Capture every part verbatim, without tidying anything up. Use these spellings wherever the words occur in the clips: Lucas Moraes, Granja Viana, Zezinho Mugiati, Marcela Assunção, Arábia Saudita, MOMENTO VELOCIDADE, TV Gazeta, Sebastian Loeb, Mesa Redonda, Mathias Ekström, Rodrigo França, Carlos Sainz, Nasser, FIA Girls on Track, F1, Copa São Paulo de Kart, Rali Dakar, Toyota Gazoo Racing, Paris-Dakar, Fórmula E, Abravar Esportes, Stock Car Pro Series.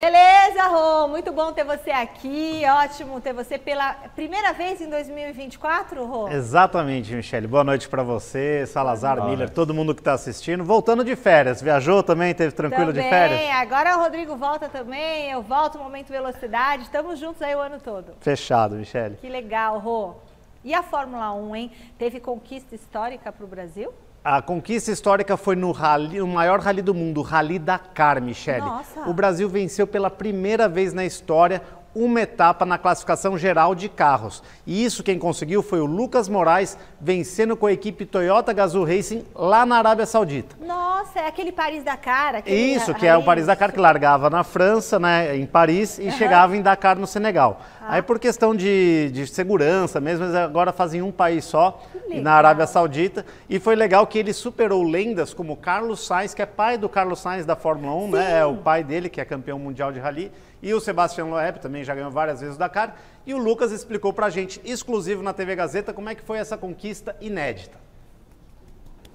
Beleza, Rô? Muito bom ter você aqui, ótimo ter você pela primeira vez em dois mil e vinte e quatro, Rô? Exatamente, Michele. Boa noite para você, Salazar, Miller, todo mundo que está assistindo. Voltando de férias, viajou também, teve tranquilo também, de férias? Agora o Rodrigo volta também, eu volto, Momento Velocidade, estamos juntos aí o ano todo. Fechado, Michele. Que legal, Rô. E a Fórmula um, hein? Teve conquista histórica para o Brasil? A conquista histórica foi no, rally, no maior rally do mundo, o Rali Dakar, Michele. Nossa. O Brasil venceu pela primeira vez na história uma etapa na classificação geral de carros. E isso quem conseguiu foi o Lucas Moraes, vencendo com a equipe Toyota Gazoo Racing lá na Arábia Saudita. Nossa, é aquele Paris-Dakar. Aquele... Isso, que é o Paris-Dakar que largava na França, né, em Paris, e uhum. chegava em Dakar, no Senegal. Ah. Aí por questão de, de segurança mesmo, eles agora fazem um país só, na Arábia Saudita. E foi legal que ele superou lendas como Carlos Sainz, que é pai do Carlos Sainz da Fórmula um, né, é o pai dele, que é campeão mundial de rally. E o Sebastian Loeb também já ganhou várias vezes o Dakar. E o Lucas explicou pra gente, exclusivo na T V Gazeta, como é que foi essa conquista inédita.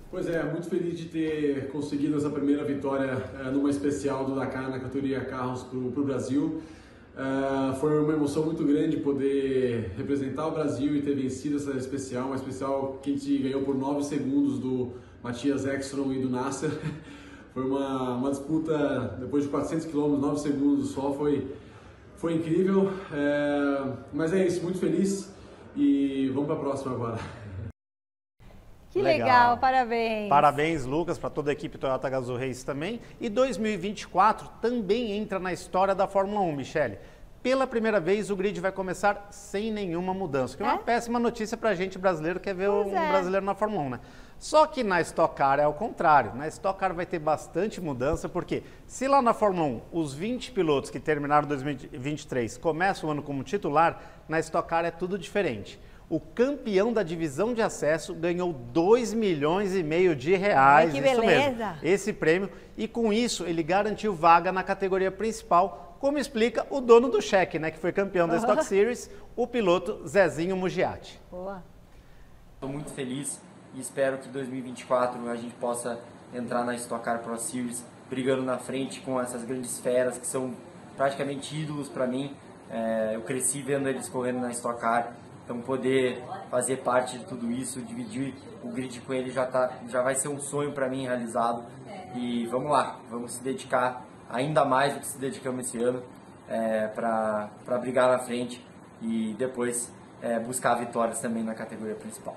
Pois é, muito feliz de ter conseguido essa primeira vitória uh, numa especial do Dakar na categoria Carros pro, pro Brasil. Uh, foi uma emoção muito grande poder representar o Brasil e ter vencido essa especial. Uma especial que a gente ganhou por nove segundos do Mathias Ekström e do Nasser. Foi uma, uma disputa, depois de quatrocentos quilômetros, nove segundos só, foi, foi incrível. É, mas é isso, muito feliz e vamos para a próxima agora. Que legal, legal, parabéns. Parabéns, Lucas, para toda a equipe Toyota Gazoo Racing também. E dois mil e vinte e quatro também entra na história da Fórmula um, Michele. Pela primeira vez, o grid vai começar sem nenhuma mudança, que é uma é? péssima notícia para a gente brasileiro que quer ver pois um é. brasileiro na Fórmula um, né? Só que na Stock Car é ao contrário, na Stock Car vai ter bastante mudança, porque se lá na Fórmula um os vinte pilotos que terminaram dois mil e vinte e três começam o ano como titular, na Stock Car é tudo diferente. O campeão da divisão de acesso ganhou dois milhões e meio de reais, Ai, que isso beleza. mesmo, esse prêmio, e com isso ele garantiu vaga na categoria principal, como explica o dono do cheque, né, que foi campeão da Stock Series, o piloto Zezinho Mugiati. Boa. Estou muito feliz e espero que em dois mil e vinte e quatro a gente possa entrar na Stock Car Pro Series, brigando na frente com essas grandes feras que são praticamente ídolos para mim. É, eu cresci vendo eles correndo na Stock Car, então poder fazer parte de tudo isso, dividir o grid com eles já, tá, já vai ser um sonho para mim realizado. E vamos lá, vamos se dedicar ainda mais do que se dedicamos esse ano, é, para para brigar na frente e depois é, buscar vitórias também na categoria principal.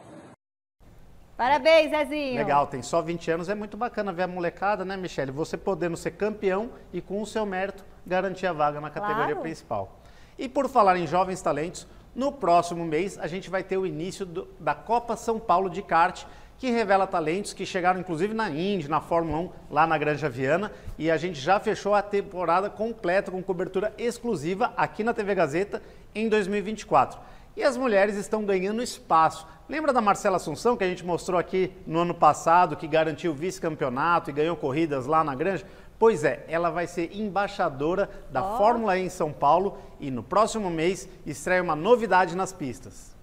Parabéns, Zezinho! Legal, tem só vinte anos, é muito bacana ver a molecada, né, Michele? Você podendo ser campeão e com o seu mérito garantir a vaga na categoria claro. principal. E por falar em jovens talentos, no próximo mês a gente vai ter o início do, da Copa São Paulo de Kart, que revela talentos que chegaram inclusive na Indy, na Fórmula um, lá na Granja Viana. E a gente já fechou a temporada completa com cobertura exclusiva aqui na T V Gazeta em dois mil e vinte e quatro. E as mulheres estão ganhando espaço. Lembra da Marcela Assunção, que a gente mostrou aqui no ano passado, que garantiu vice-campeonato e ganhou corridas lá na Granja? Pois é, ela vai ser embaixadora da oh. Fórmula E em São Paulo e no próximo mês estreia uma novidade nas pistas.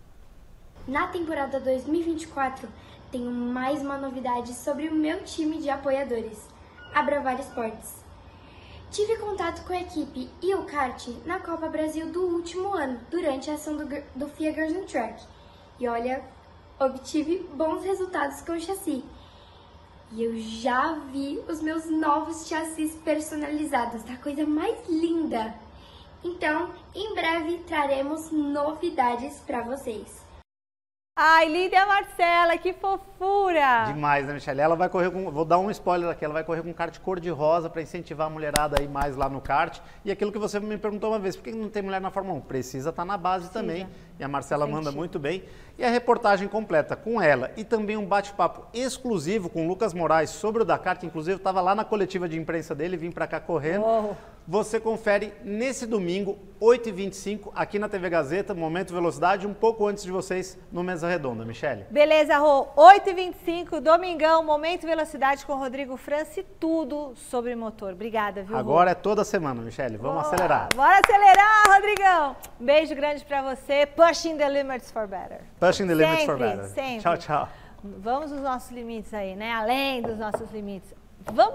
Na temporada dois mil e vinte e quatro... tenho mais uma novidade sobre o meu time de apoiadores, Abravar Esportes. Tive contato com a equipe e o kart na Copa Brasil do último ano, durante a ação do, do F I A Girls on Track. E olha, obtive bons resultados com o chassi. E eu já vi os meus novos chassis personalizados, tá coisa mais linda! Então, em breve traremos novidades para vocês. Ai, Lídia Marcela, que fofura! Demais, né, Michele? Ela vai correr com... Vou dar um spoiler aqui. Ela vai correr com kart cor-de-rosa para incentivar a mulherada aí mais lá no kart. E aquilo que você me perguntou uma vez, por que não tem mulher na Fórmula um? Precisa estar na base Precisa. também. E a Marcela Senti. manda muito bem. E a reportagem completa com ela e também um bate-papo exclusivo com o Lucas Moraes sobre o Dakar, que inclusive estava lá na coletiva de imprensa dele, vim para cá correndo. Oh. Você confere nesse domingo, oito e vinte e cinco, aqui na T V Gazeta, Momento Velocidade, um pouco antes de vocês, no Mesa Redonda, Michele. Beleza, Rô. oito e vinte e cinco, domingão, Momento Velocidade com Rodrigo França e tudo sobre motor. Obrigada, viu, Rô? Agora é toda semana, Michele. Vamos Boa. acelerar. Bora acelerar, Rodrigão. Um beijo grande pra você. Pushing the limits for better. Pushing the limits sempre, for better. Sempre. Tchau, tchau. Vamos nos nossos limites aí, né? Além dos nossos limites. Vamos.